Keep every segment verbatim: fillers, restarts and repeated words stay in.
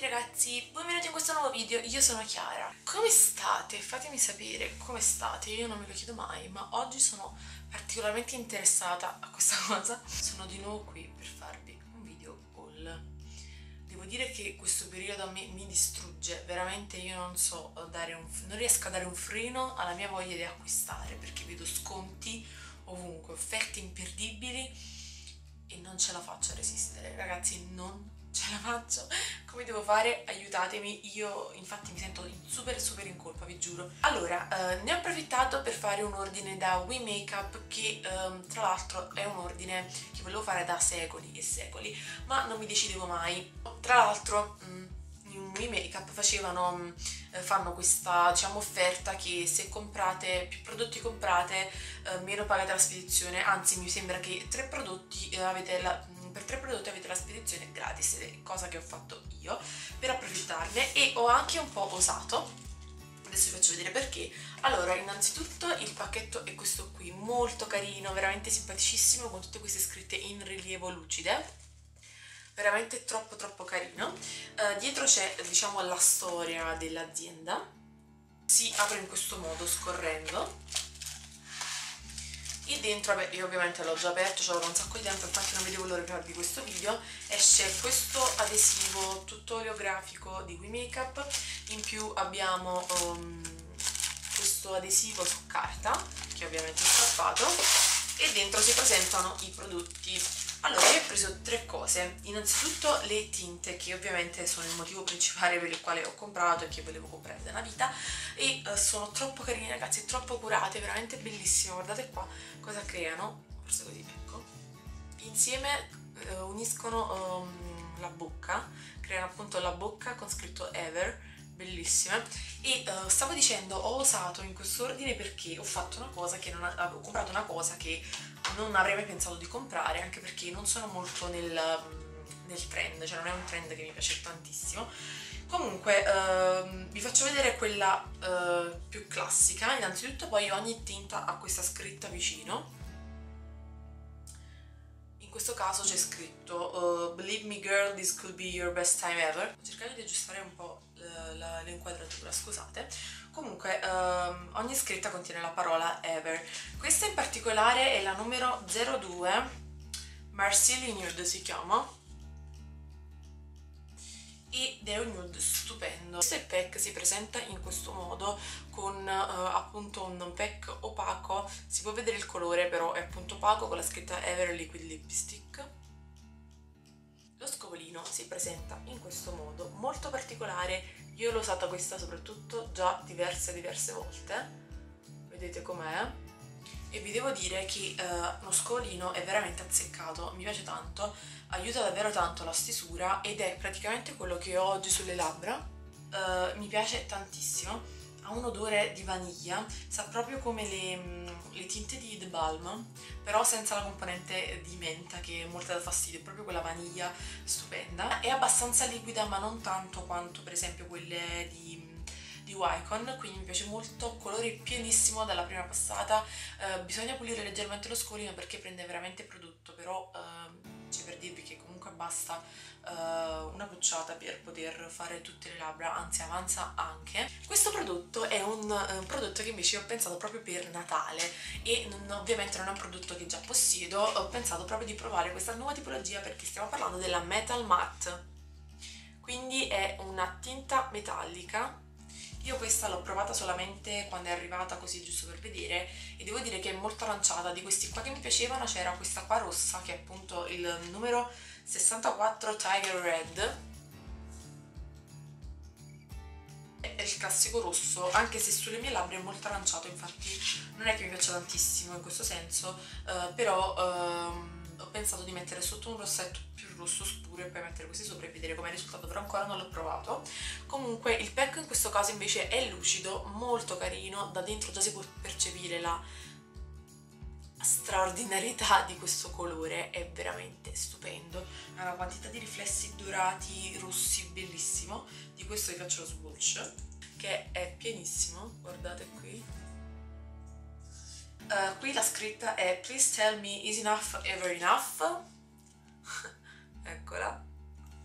tutti ragazzi, benvenuti in questo nuovo video, io sono Chiara. Come state? Fatemi sapere come state, io non me lo chiedo mai, ma oggi sono particolarmente interessata a questa cosa. Sono di nuovo qui per farvi un video haul. Devo dire che questo periodo a me mi distrugge, veramente io non so dare un, non riesco a dare un freno alla mia voglia di acquistare, perché vedo sconti ovunque, offerte imperdibili e non ce la faccio a resistere, ragazzi, non ce la faccio. Come devo fare? Aiutatemi, io infatti mi sento super super in colpa, vi giuro. Allora, eh, ne ho approfittato per fare un ordine da We Makeup, che eh, tra l'altro è un ordine che volevo fare da secoli e secoli, ma non mi decidevo mai. Tra l'altro in We Makeup facevano, eh, fanno questa, diciamo, offerta che se comprate, più prodotti comprate, eh, meno pagate la spedizione, anzi mi sembra che tre prodotti eh, avete la... per tre prodotti avete la spedizione gratis, cosa che ho fatto io per approfittarne, e ho anche un po' osato. Adesso vi faccio vedere perché. Allora, innanzitutto il pacchetto è questo qui, molto carino, veramente simpaticissimo, con tutte queste scritte in rilievo lucide, veramente troppo troppo carino. Eh, dietro c'è, diciamo, la storia dell'azienda, si apre in questo modo scorrendo. E dentro, vabbè, io ovviamente l'ho già aperto, ce l'ho da un sacco di tempo, infatti non vedevo l'ora di farvi questo video. Esce questo adesivo tutto oleografico di We Makeup, in più abbiamo um, questo adesivo su carta, che ovviamente ho strappato, e dentro si presentano i prodotti. Allora, io ho preso tre cose. Innanzitutto le tinte, che ovviamente sono il motivo principale per il quale ho comprato e che volevo comprare da una vita, e uh, sono troppo carine ragazzi, troppo curate, veramente bellissime. Guardate qua cosa creano, forse così, ecco, insieme uh, uniscono um, la bocca, creano appunto la bocca con scritto Ever, bellissime. E uh, stavo dicendo, ho osato in questo ordine perché ho fatto una cosa che non avevo comprato, una cosa che non avrei mai pensato di comprare, anche perché non sono molto nel, nel trend, cioè non è un trend che mi piace tantissimo. Comunque uh, vi faccio vedere quella uh, più classica innanzitutto, poi ogni tinta ha questa scritta vicino. In questo caso c'è scritto uh, Believe me girl, this could be your best time ever. Ho cercato di aggiustare un po' l'inquadratura, scusate. Comunque um, ogni scritta contiene la parola ever. Questa in particolare è la numero zero due, Marcelli Nude si chiama, ed è un nude stupendo. Questo pack si presenta in questo modo, con eh, appunto un pack opaco, si può vedere il colore però è appunto opaco, con la scritta Ever Liquid Lipstick. Lo scovolino si presenta in questo modo, molto particolare. Io l'ho usata questa soprattutto già diverse diverse volte, vedete com'è, e vi devo dire che eh, lo scovolino è veramente azzeccato, mi piace tanto, aiuta davvero tanto la stesura, ed è praticamente quello che ho oggi sulle labbra. Eh, mi piace tantissimo, ha un odore di vaniglia, sa proprio come le, le tinte di The Balm, però senza la componente di menta che molto dà fastidio, è proprio quella vaniglia stupenda. È abbastanza liquida, ma non tanto quanto per esempio quelle di di Wycon, quindi mi piace molto, colore pienissimo dalla prima passata. Eh, bisogna pulire leggermente lo scolino perché prende veramente prodotto, però ehm, c'è per dirvi che comunque basta eh, una bucciata per poter fare tutte le labbra, anzi avanza anche. Questo prodotto è un, eh, un prodotto che invece ho pensato proprio per Natale, e non, ovviamente non è un prodotto che già possiedo, ho pensato proprio di provare questa nuova tipologia, perché stiamo parlando della Metal Matte, quindi è una tinta metallica. Io questa l'ho provata solamente quando è arrivata, così giusto per vedere, e devo dire che è molto aranciata. Di questi qua che mi piacevano c'era questa qua rossa, che è appunto il numero sessantaquattro Tiger Red, è il classico rosso, anche se sulle mie labbra è molto aranciato, infatti non è che mi piaccia tantissimo in questo senso, eh, però ehm, ho pensato di mettere sotto un rossetto più rosso scuro e poi mettere questi sopra e vedere com'è il risultato, però ancora non l'ho provato. Comunque il pack in questo caso invece è lucido, molto carino, da dentro già si può percepire la straordinarietà di questo colore, è veramente stupendo, ha una quantità di riflessi dorati, rossi, bellissimo. Di questo vi faccio lo swatch, che è pienissimo, guardate qui. Uh, qui la scritta è Please tell me is enough ever enough. Eccola,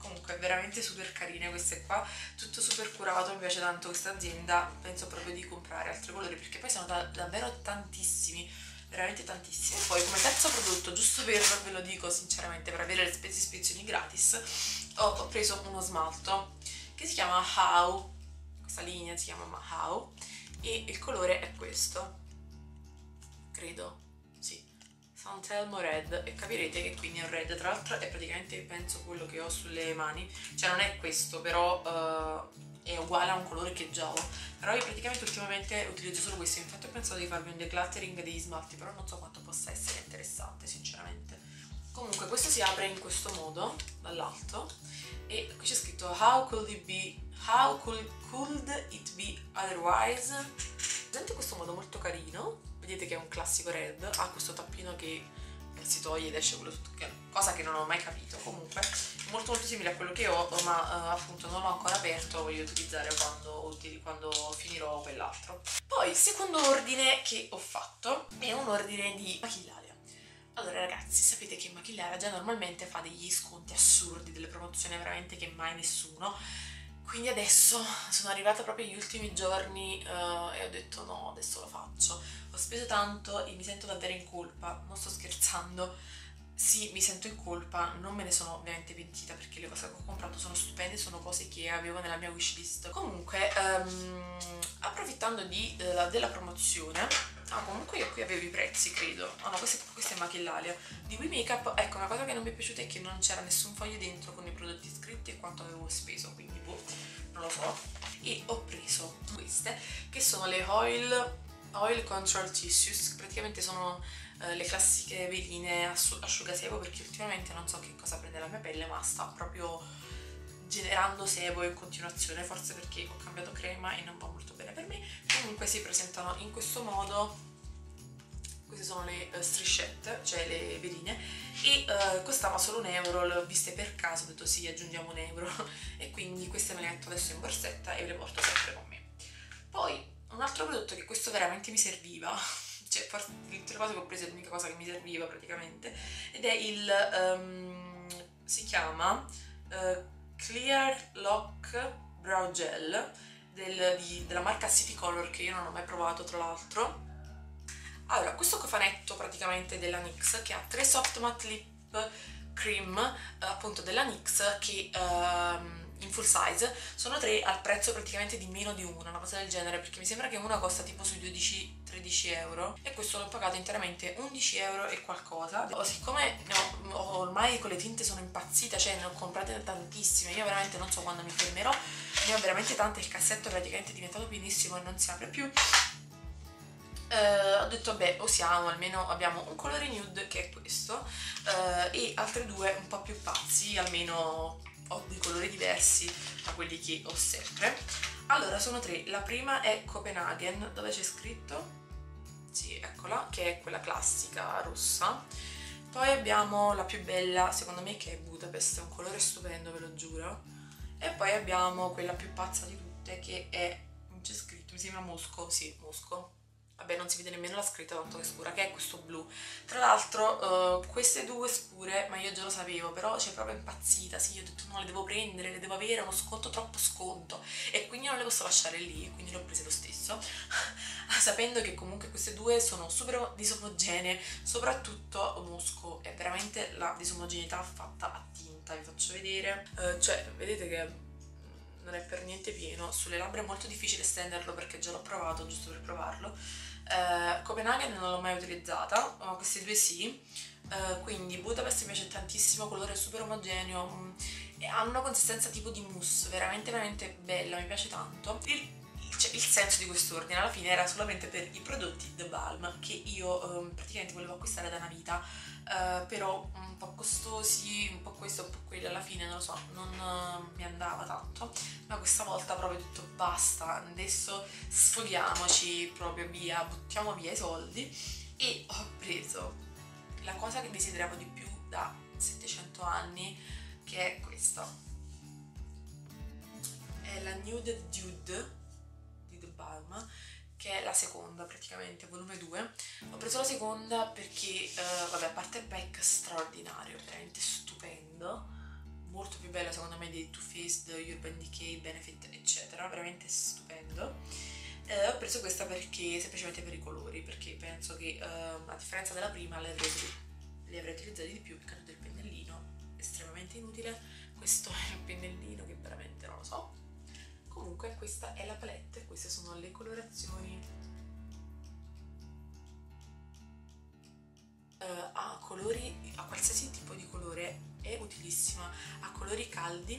Comunque veramente super carine queste qua, tutto super curato, mi piace tanto questa azienda, penso proprio di comprare altri colori perché poi sono da, davvero tantissimi, veramente tantissimi. Poi come terzo prodotto, giusto per, ve lo dico sinceramente, per avere le spese ispezioni gratis, ho, ho preso uno smalto che si chiama How, questa linea si chiama How e il colore è questo, credo, sì, Santelmo Red, e capirete che quindi è un red, tra l'altro è praticamente penso quello che ho sulle mani, cioè non è questo però uh, è uguale a un colore che già ho, però io praticamente ultimamente utilizzo solo questo, infatti ho pensato di farvi un decluttering degli smalti, però non so quanto possa essere interessante sinceramente. Comunque questo si apre in questo modo, dall'alto, e qui c'è scritto How could it be, how could, could it be otherwise? Vedete questo modo molto carino, vedete che è un classico red, ha questo tappino che si toglie ed esce quello tutto, cosa che non ho mai capito, comunque è molto molto simile a quello che ho, ma uh, appunto non l'ho ancora aperto, voglio utilizzare quando, quando finirò quell'altro. Poi, secondo ordine che ho fatto è un ordine di Maquillalia. Allora ragazzi, sapete che Maquillalia già normalmente fa degli sconti assurdi, delle promozioni veramente che mai nessuno, quindi adesso sono arrivata proprio agli ultimi giorni uh, e ho detto no, adesso lo faccio. Ho speso tanto e mi sento davvero in colpa, non sto scherzando, sì mi sento in colpa, non me ne sono ovviamente pentita perché le cose che ho comprato sono stupende, sono cose che avevo nella mia wishlist. Comunque, um, approfittando di, della, della promozione... Ah, comunque io qui avevo i prezzi, credo. Ah oh no, questa, questa è Maquillalia. Di We Makeup, ecco, una cosa che non mi è piaciuta è che non c'era nessun foglio dentro con i prodotti scritti e quanto avevo speso, quindi boh, non lo so. E ho preso queste, che sono le Oil, Oil Control Tissues, praticamente sono eh, le classiche veline asciugasebo, perché ultimamente non so che cosa prende la mia pelle, ma sta proprio generando sebo in continuazione, forse perché ho cambiato crema e non va molto bene per me. Comunque si presentano in questo modo, queste sono le uh, striscette, cioè le veline, e uh, costava solo un euro, le ho viste per caso, ho detto sì aggiungiamo un euro e quindi queste me le metto adesso in borsetta e le porto sempre con me. Poi un altro prodotto che questo veramente mi serviva, cioè forse l'intera cosa che ho preso è l'unica cosa che mi serviva praticamente, ed è il, um, si chiama... Uh, Clear Lock Brow Gel del, di, della marca City Color, che io non ho mai provato tra l'altro. Allora, questo cofanetto praticamente della NYX, che ha tre soft matte lip cream appunto della NYX, che um, in full size sono tre al prezzo praticamente di meno di una, una cosa del genere, perché mi sembra che una costa tipo sui dodici tredici euro e questo l'ho pagato interamente undici euro e qualcosa. Oh, siccome no, ormai con le tinte sono impazzita, cioè ne ho comprate tantissime, io veramente non so quando mi fermerò, ne ho veramente tante, il cassetto è praticamente diventato pienissimo e non si apre più. Uh, ho detto vabbè, usiamo, almeno abbiamo un colore nude che è questo uh, e altri due un po' più pazzi, almeno ho dei colori diversi da quelli che ho sempre. Allora, sono tre. La prima è Copenhagen, dove c'è scritto? Sì, eccola, che è quella classica rossa. Poi abbiamo la più bella, secondo me, che è Budapest, è un colore stupendo, ve lo giuro. E poi abbiamo quella più pazza di tutte, che è, non c'è scritto, mi sembra Mosco, sì, Mosco. Vabbè, non si vede nemmeno la scritta tanto che è scura, che è questo blu. Tra l'altro uh, queste due scure, ma io già lo sapevo, però c'è proprio impazzita, sì, io ho detto no, le devo prendere, le devo avere, uno sconto troppo sconto, e quindi non le posso lasciare lì, e quindi le ho prese lo stesso, sapendo che comunque queste due sono super disomogenee, soprattutto Mosco, è veramente la disomogeneità fatta a tinta, vi faccio vedere, uh, cioè vedete che... non è per niente pieno, sulle labbra è molto difficile stenderlo perché già l'ho provato, giusto per provarlo. eh, Copenhagen non l'ho mai utilizzata, ma questi due sì. eh, quindi Budapest mi piace tantissimo, colore super omogeneo, mh, e ha una consistenza tipo di mousse, veramente veramente bella, mi piace tanto. Il Cioè, il senso di quest'ordine alla fine era solamente per i prodotti The Balm, che io um, praticamente volevo acquistare da una vita, uh, però un po' costosi, un po' questo, un po' quello, alla fine non lo so, non uh, mi andava tanto, ma questa volta proprio ho detto basta, adesso sfoghiamoci proprio via, buttiamo via i soldi, e ho preso la cosa che desideravo di più da settecento anni, che è questa, è la Nude Dude Balm, che è la seconda praticamente, volume due. Ho preso la seconda perché, eh, vabbè, a parte il pack straordinario, veramente stupendo, molto più bello secondo me di Too Faced, Urban Decay, Benefit eccetera, veramente stupendo. Eh, ho preso questa perché semplicemente per i colori, perché penso che eh, a differenza della prima le avrei, le avrei utilizzate di più, il caso del pennellino estremamente inutile, questo è un pennellino che veramente non lo so. Comunque questa è la palette, queste sono le colorazioni. Uh, a colori, a qualsiasi tipo di colore è utilissima, a colori caldi,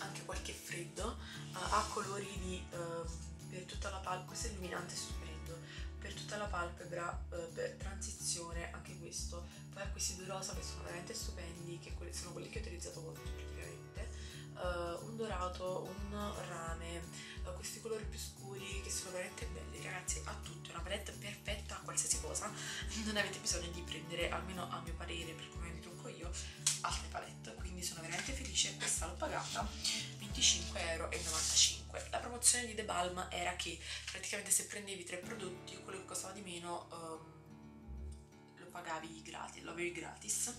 anche qualche freddo, uh, a colori di uh, per tutta la palpebra, questo è illuminante stupendo, per tutta la palpebra, uh, per transizione anche questo, poi a questi due rosa che sono veramente stupendi, che quelli, sono quelli che ho utilizzato molto praticamente, uh, un dorato, un rame, uh, questi colori più scuri che sono veramente belli, ragazzi, a tutti, una palette perfetta a qualsiasi cosa. Non avete bisogno di prendere, almeno a mio parere, per come mi trucco io, altre palette, quindi sono veramente felice. Questa l'ho pagata venticinque e novantacinque euro. La promozione di The Balm era che praticamente se prendevi tre prodotti, quello che costava di meno um, lo pagavi gratis, lo avevi gratis.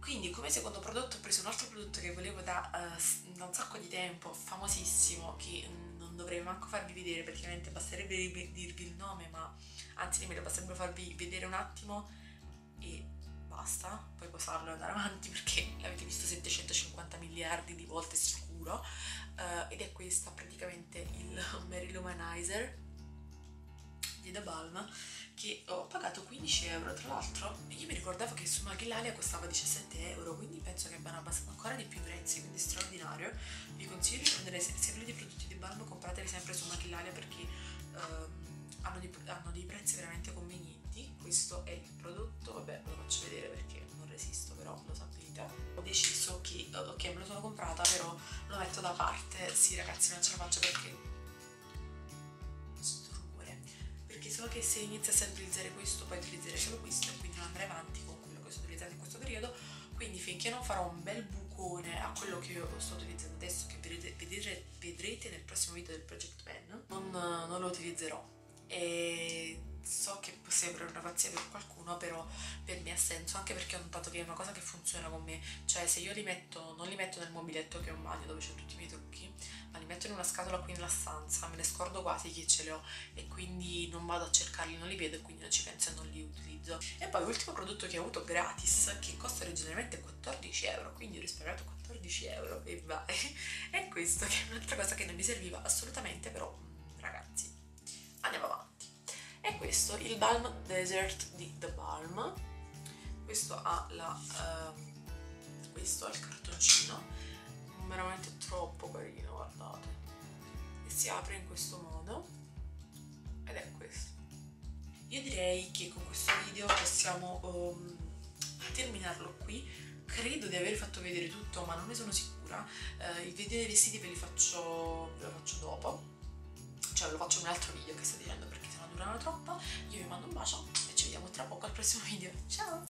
Quindi come secondo prodotto ho preso un altro prodotto che volevo da, uh, da un sacco di tempo, famosissimo, che non dovrei manco farvi vedere, praticamente basterebbe dirvi il nome, ma anzi nemmeno, basterebbe farvi vedere un attimo e basta, poi posarlo e andare avanti perché l'avete visto settecentocinquanta miliardi di volte sicuro, uh, ed è questa praticamente il Mary Lou Manizer di The Balm, che ho pagato quindici euro. Tra l'altro io mi ricordavo che su Maquillalia costava diciassette euro, quindi penso che abbiano abbassato ancora di più i prezzi, quindi straordinario. Vi consiglio di prendere, se volete i prodotti di Balm comprateli sempre su Maquillalia perché um, hanno, dei, hanno dei prezzi veramente convenienti. Questo è il prodotto, vabbè ve lo faccio vedere perché non resisto, però lo sapete. Ho deciso che ok, me lo sono comprata, però lo metto da parte, sì ragazzi, non ce la faccio perché so che se iniziassi a utilizzare questo poi utilizzerei solo questo e quindi non andrei avanti con quello che sto utilizzando in questo periodo, quindi finché non farò un bel bucone a quello che io sto utilizzando adesso, che vedrete, vedrete, vedrete nel prossimo video del Project Pen, non, non lo utilizzerò. E so che può sembrare una pazzia per qualcuno, però per me ha senso, anche perché ho notato che è una cosa che funziona con me, cioè se io li metto, non li metto nel mobiletto che è un bagno dove c'ho tutti i miei trucchi, ma li metto in una scatola qui nella stanza, me ne scordo quasi che ce li ho e quindi non vado a cercarli, non li vedo e quindi non ci penso e non li utilizzo. E poi l'ultimo prodotto che ho avuto gratis, che costa originariamente quattordici euro, quindi ho risparmiato quattordici euro e vai, è questo, che è un'altra cosa che non mi serviva assolutamente, però ragazzi andiamo avanti. E questo il Balm Desert di The Balm, questo ha la, uh, questo ha il cartoncino, veramente troppo carino, guardate, e si apre in questo modo ed è questo. Io direi che con questo video possiamo um, terminarlo qui. Credo di aver fatto vedere tutto, ma non ne sono sicura. Uh, il video dei vestiti ve li faccio, ve lo faccio dopo, cioè lo faccio in un altro video che sto dicendo perché sennò durano troppo. Io vi mando un bacio e ci vediamo tra poco al prossimo video. Ciao!